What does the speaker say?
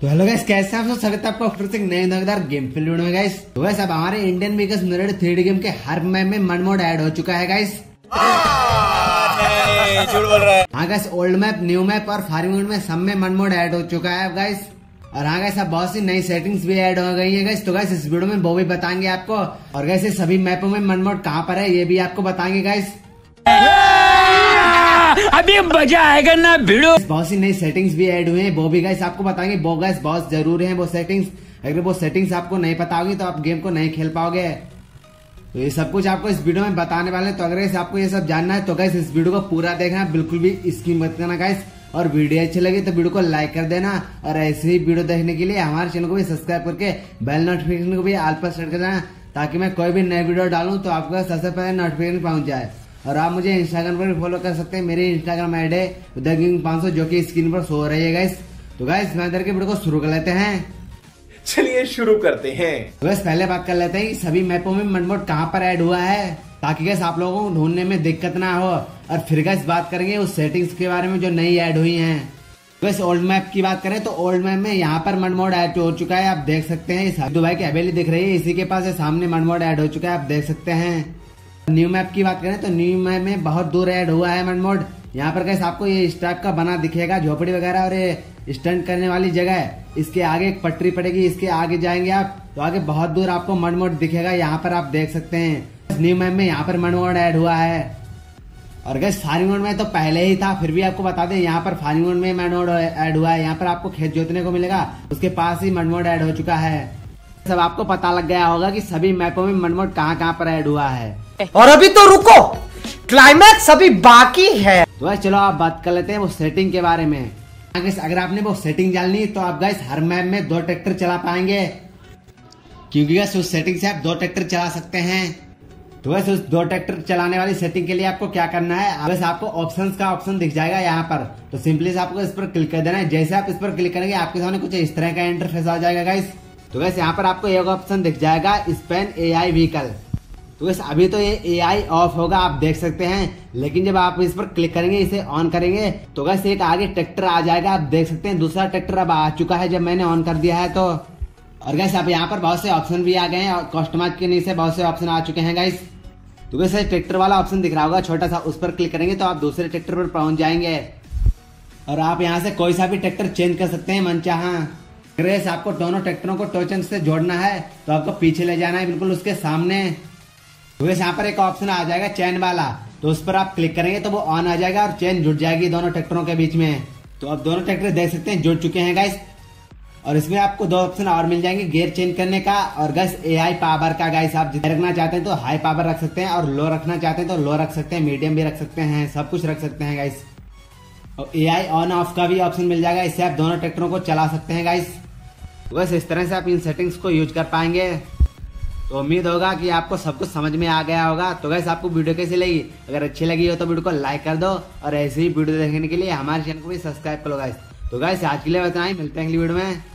तो hello guys, कैसे आप स्वागत है आपका फिर से नए मजेदार गेम प्ले वीडियो में गाइस। तो वैसे अब हमारे Indian makers mirror 3D game के हर मैप में मड मोड ऐड हो चुका है गाइस। नहीं झूठ बोल रहा है। हाँ guys, old map, new map और फार्मिंग मोड में सब में मड मोड ऐड हो चुका है गाइस। और हाँ गाइस, अब बहुत सी नई सेटिंग्स भी ऐड हो गई है गाइस। तो गाइस इस वीडियो में वो भी बताएंगे आपको, और गाइस सभी मैपों में मड मोड कहाँ पर है ये भी आपको बताएंगे गाइस। अभी मजा आएगा ना वीडियो। बहुत सी नई सेटिंग्स भी ऐड हुए हैं, वो भी गाइस आपको बताएंगे। वो गाइस बहुत जरूरी है वो सेटिंग्स। अगर वो सेटिंग्स आपको नहीं पता होगी तो आप गेम को नहीं खेल पाओगे। तो ये सब कुछ आपको इस वीडियो में बताने वाले हैं। तो अगर गाइस आपको ये सब जानना है तो गाइस इस वीडियो को पूरा देखना, बिल्कुल भी स्किप मत करना गाइस। और वीडियो अच्छी लगी तो वीडियो को लाइक कर देना, और ऐसे ही वीडियो देखने के लिए हमारे चैनल को भी सब्सक्राइब करके बेल नोटिफिकेशन को भी ऑल पर सेट कर देना, ताकि मैं कोई भी नया वीडियो डालूं तो आपको सबसे पहले नोटिफिकेशन पहुंच जाए। और आप मुझे इंस्टाग्राम पर भी फॉलो कर सकते हैं। मेरी इंस्टाग्राम आईडी है theking500 जो कि स्क्रीन पर शो हो रही है गाइस। तो गाइस मैं इधर के वीडियो को शुरू कर लेते हैं। चलिए शुरू करते हैं। तो गाइस पहले बात कर लेते हैं कि सभी मैपों में मड मोड कहाँ पर ऐड हुआ है, ताकि गाइस आप लोगों को ढूंढने में दिक्कत ना हो। और फिर गाइस बात करेंगे उस सेटिंग्स के बारे में जो नई ऐड हुई है। गाइस ओल्ड मैप की बात करें तो ओल्ड मैप में यहाँ पर मड मोड ऐड हो चुका है, आप देख सकते हैं। दुबई की हवेली दिख रही है, इसी के पास सामने मड मोड ऐड हो चुका है, आप देख सकते हैं। न्यू मैप की बात करें तो न्यू मैप में बहुत दूर ऐड हुआ है मड मोड। यहाँ पर गाइस आपको ये इस टाइप का बना दिखेगा, झोपड़ी वगैरह, और ये स्टंट करने वाली जगह है। इसके आगे एक पटरी पड़ेगी, इसके आगे जाएंगे आप तो आगे बहुत दूर आपको मड मोड दिखेगा, यहाँ पर आप देख सकते हैं। न्यू मैप में यहाँ पर मड मोड ऐड हुआ है। और गाइस फार्मिंग मोड में तो पहले ही था, फिर भी आपको बता दें यहाँ पर फार्मिंग मोड में मड मोड ऐड हुआ है। यहाँ पर आपको खेत जोतने को मिलेगा, उसके पास ही मड मोड ऐड हो चुका है। सब आपको पता लग गया होगा कि सभी मैपों में मड मोड कहाँ कहाँ पर ऐड हुआ है। और अभी तो रुको, क्लाइमैक्स अभी बाकी है। तो चलो आप बात कर लेते हैं वो सेटिंग के बारे में। अगर आपने वो सेटिंग डालनी है तो आप गाइस हर मैप में 2 ट्रैक्टर चला पाएंगे, क्योंकि गाइस उस सेटिंग से आप 2 ट्रैक्टर चला सकते हैं। तो वैसे उस 2 ट्रैक्टर चलाने वाली सेटिंग के लिए आपको क्या करना है, वैसे आपको ऑप्शन का ऑप्शन दिख जाएगा यहाँ पर। तो सिंपली से आपको इस पर क्लिक कर देना है। जैसे आप इस पर क्लिक करेंगे आपके सामने कुछ इस तरह का इंटरफेस आ जाएगा गाइस। तो वैसे यहाँ पर आपको एक ऑप्शन दिख जाएगा, स्पेन AI व्हीकल। तो वैसे अभी तो ये AI ऑफ होगा, आप देख सकते हैं। लेकिन जब आप इस पर क्लिक करेंगे, इसे ऑन करेंगे तो वैसे एक आगे ट्रैक्टर आ जाएगा, आप देख सकते हैं। दूसरा ट्रैक्टर अब आ चुका है जब मैंने ऑन कर दिया है तो। और गाइस अब यहाँ पर बहुत से ऑप्शन भी आ गए हैं, और कस्टमाइज के नीचे बहुत से ऑप्शन आ चुके हैं गाइस। तो वैसे ट्रैक्टर वाला ऑप्शन दिख रहा होगा छोटा सा, उस पर क्लिक करेंगे तो आप दूसरे ट्रैक्टर पर पहुंच जाएंगे। और आप यहाँ से कोई सा भी ट्रैक्टर चेंज कर सकते हैं मनचाहा। ग्रेस आपको दोनों ट्रैक्टरों को टोचन से जोड़ना है तो आपको पीछे ले जाना है, बिल्कुल उसके सामने। तो वैसे यहाँ पर एक ऑप्शन आ जाएगा चैन वाला, तो उस पर आप क्लिक करेंगे तो वो ऑन आ जाएगा और चैन जुड़ जाएगी दोनों ट्रैक्टरों के बीच में। तो आप दोनों ट्रैक्टर देख सकते हैं जुड़ चुके हैं गाइस। और इसमें आपको 2 ऑप्शन और मिल जाएंगे, गियर चेंज करने का और गाइस AI पावर का। गाइस आप जितना रखना चाहते हैं तो हाई पावर रख सकते हैं, और लो रखना चाहते हैं तो लो रख सकते हैं, मीडियम भी रख सकते हैं, सब कुछ रख सकते हैं गाइस। और AI ऑन ऑफ का भी ऑप्शन मिल जाएगा, इससे आप दोनों ट्रैक्टरों को चला सकते हैं गाइस। बस इस तरह से आप इन सेटिंग्स को यूज कर पाएंगे। तो उम्मीद होगा कि आपको सब कुछ समझ में आ गया होगा। तो गाइस आपको वीडियो कैसी लगी, अगर अच्छी लगी हो तो वीडियो को लाइक कर दो, और ऐसे ही वीडियो देखने के लिए हमारे चैनल को भी सब्सक्राइब करो गाइस। तो गाइस आज के लिए बताएं, मिलते हैं अगली वीडियो में।